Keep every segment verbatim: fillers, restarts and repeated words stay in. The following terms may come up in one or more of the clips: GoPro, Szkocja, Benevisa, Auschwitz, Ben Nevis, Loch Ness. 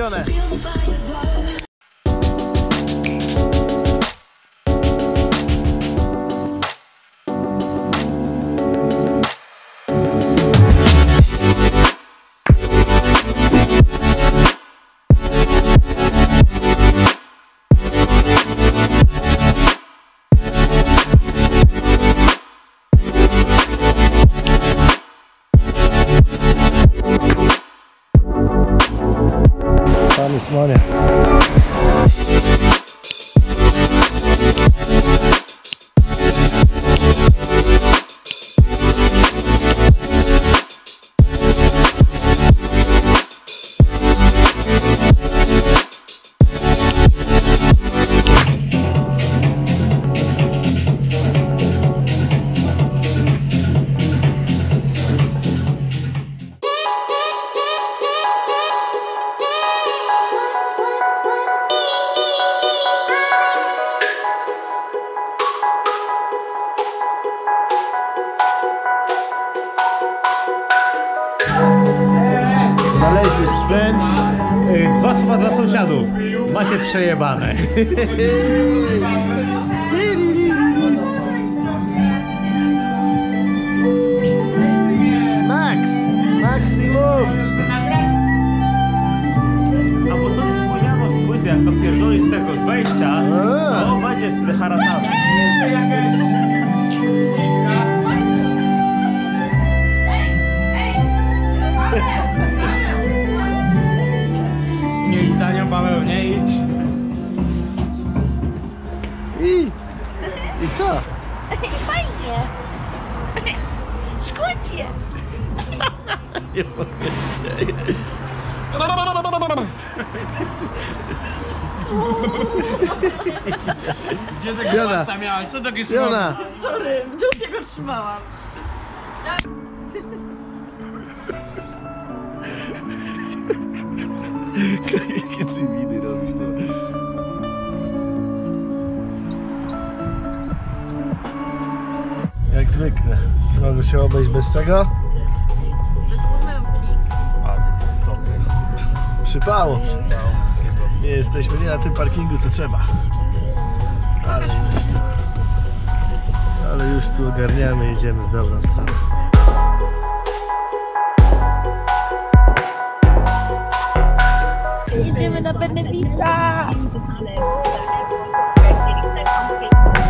ulubione. This morning. Znaleźli sprzęt. Dwa słowa dla sąsiadów. Macie przejebane. Max! Maksimum! A bo to jest płyniano z płyty, jak to pierdoli z tego, z wejścia, to będzie z haratami. Jest jakaś dziwka. Nie idź za nią, Paweł, nie idź. I, i co? Fajnie. W Szkocji. Nie mogę. Gdzie tego palca miałaś? Co to kiszło? Sorry, w dupie go trzymałam. Jakie ty miny robisz to? Jak zwykle. Mogę się obejść bez czego? Bez ósemki. A ty to przypało. Nie jesteśmy nie na tym parkingu co trzeba. Ale już tu, ale już tu ogarniamy, jedziemy w dobrą stronę. Jedziemy na Benevisa!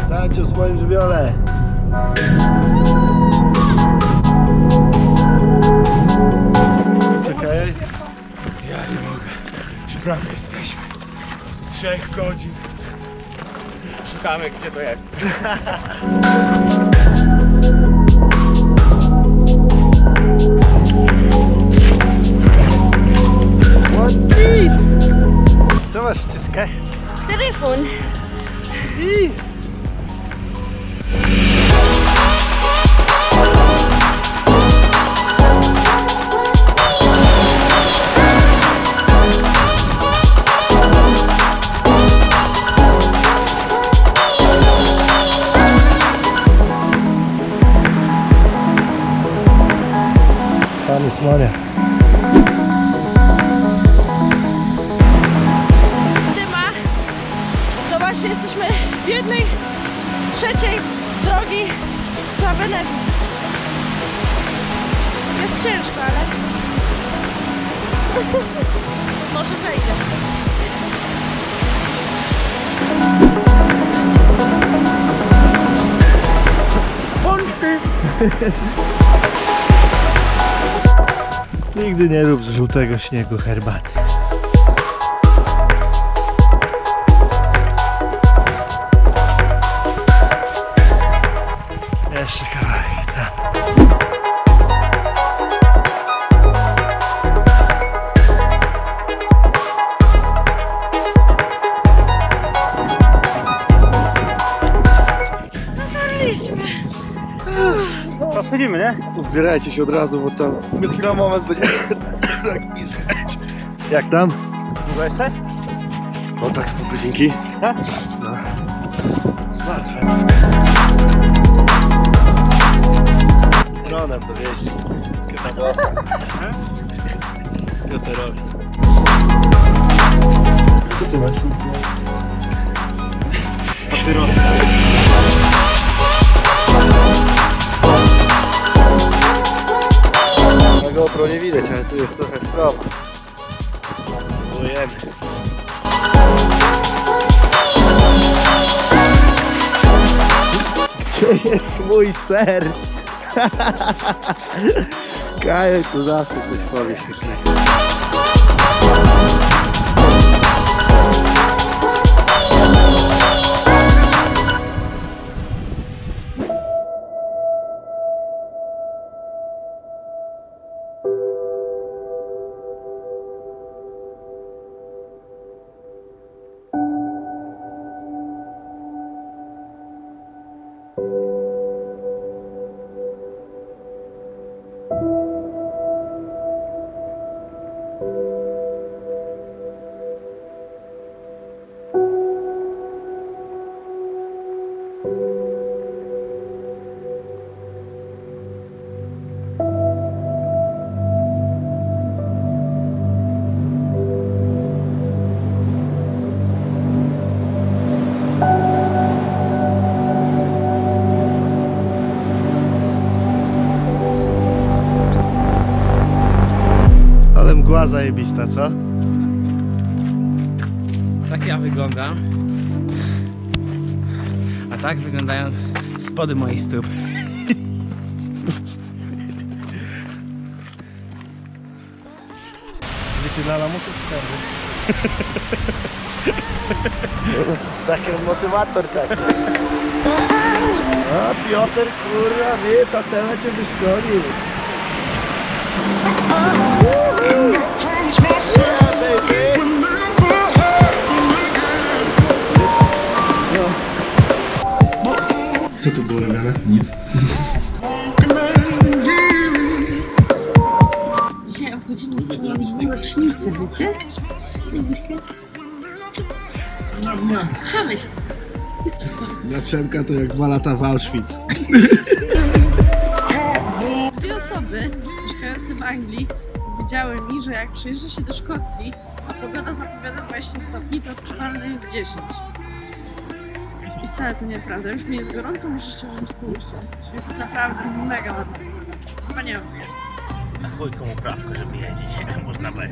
Dajcie o swoim żywiole! Czekaj. Ja nie mogę. Już prawie jesteśmy. Od trzech godzin. Szukamy, gdzie to jest. Co masz w cyckę? Telefon. I... Tam jest Maria. Jesteśmy w jednej trzeciej drogi na Benewizę. Jest ciężko, ale może zejdzie. Nigdy nie rób z żółtego śniegu herbaty. Jeszcze kawałek, tak. Dotarliśmy. Rozchodzimy, nie? Zbierajcie się od razu, bo tam my chwilą moment będzie tak pisać. Jak tam? Długo jesteś? No tak, spoko, dzięki. Tak? No. Smartfem. Dronem to wieści, kiedy tam łaskę. Pioterowi. Co ty masz? Na GoPro nie widać, ale tu jest trochę sprawa. Zujemy. Gdzie jest mój ser? Kajek to zawsze coś powie się. Mgła zajebista, co? Tak ja wyglądam. A tak wyglądają spody moich stóp. Wiecie, dla lamusów wtedy. Taki motywator taki. A Piotr, kurwa, wie, ta tela cię wyszkolił. Co tu było robione? Nic. Dzisiaj obchodzimy sobie rocznicę, wiecie? Kochamy się. Dla Przemka to jak dwa lata w Auschwitz. Dwie osoby mieszkające w Anglii powiedziały mi, że jak przyjeżdża się do Szkocji, a pogoda zapowiada dwadzieścia stopni, to odczuwalne jest dziesięć. I wcale to nieprawda, już mi jest gorąco, muszę ściągnąć kurtkę. Jest naprawdę mega ładna. Wspaniały jest. Na chuj komu prawko, żeby jeździć, jak można bez.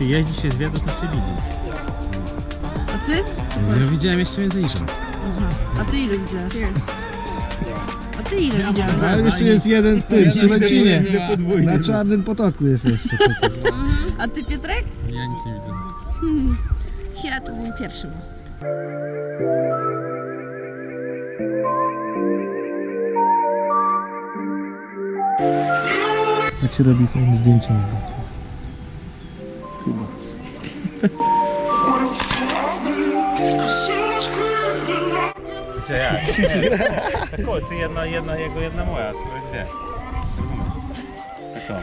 Jeździ się z wiatru, to się widzi. A ty? Co ja widziałem jeszcze więcej niż on. A ty ile widziałeś? A ty ile widziałeś? A jeszcze jest jeden w tym, przy Lecinie. Na Czarnym Potoku jest jeszcze. A ty, Piotrek? Ja nic nie widzę. Hmm. Ja to mój pierwszy most. Tak się robi fajne zdjęcia. Czy jak? Kuj, ty jedna, jedna jego, jedna moja, to jest wie. Tak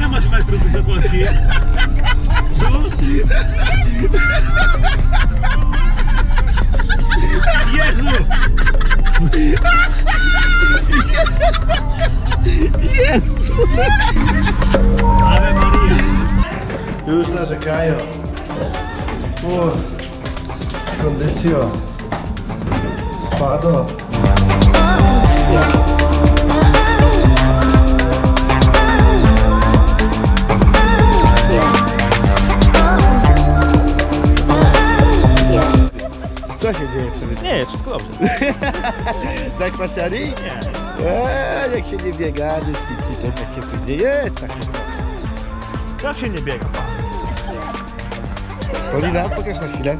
Nie masz metrów. Ave Maria. Już narzekają. Uff. Kondycjo. Spadło. Co się dzieje wtedy? Nie, wszystko dobrze. Zakwasiali? Nie. Eee, jak się nie biega, nie twici, to tak się później jest. Tak. Jak się nie biega? Polina, pokaż na chwilę.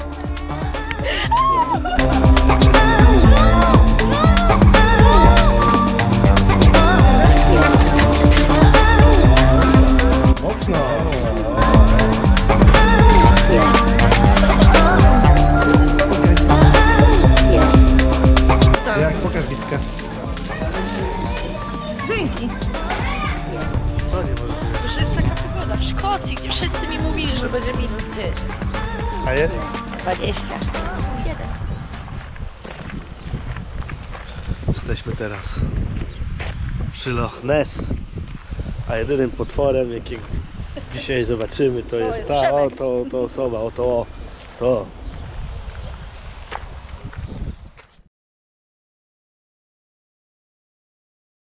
Mocno. Jak pokaż Wicka. Dzięki. Co nie może być? Już jest taka pogoda w Szkocji, gdzie wszyscy mi mówili, że będzie minus dziesięć. A jest? dwadzieścia jeden. Jesteśmy teraz przy Loch Ness, a jedynym potworem, jakiego dzisiaj zobaczymy, to jest ta, o, to, to osoba, o, to, o, to.